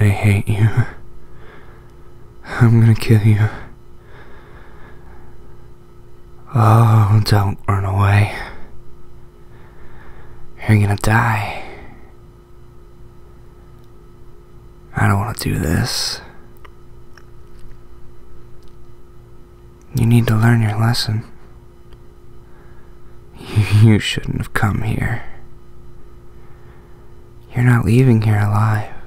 I hate you. I'm gonna kill you. Oh, don't run away. You're gonna die. I don't want to do this. You need to learn your lesson. You shouldn't have come here. You're not leaving here alive.